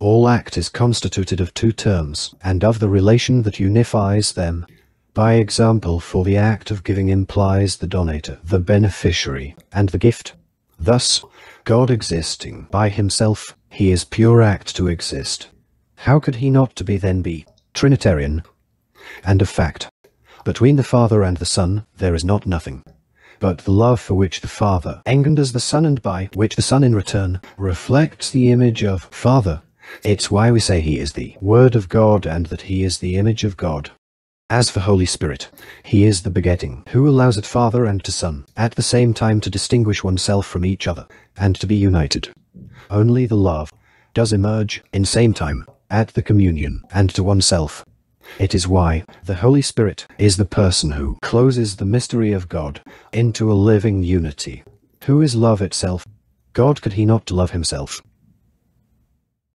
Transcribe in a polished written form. All act is constituted of two terms, and of the relation that unifies them. By example, for the act of giving implies the donator, the beneficiary, and the gift. Thus, God existing by himself, he is pure act to exist. How could he not to be then be Trinitarian? And of fact, between the Father and the Son, there is not nothing but the love for which the Father engenders the Son, and by which the Son in return reflects the image of Father. It's why we say he is the Word of God, and that he is the image of God. As for Holy Spirit, he is the begetting who allows at Father and to Son at the same time to distinguish oneself from each other, and to be united. Only the love does emerge in same time at the communion and to oneself. It is why the Holy Spirit is the person who closes the mystery of God into a living unity, who is love itself. God, could he not love himself?